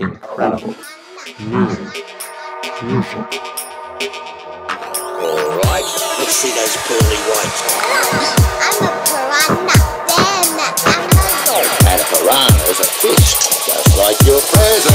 Incredible. Music. Beautiful. Alright, let's see those pearly whites. I'm a piranha, then I'm a dog. And a piranha is a fish, just like your present.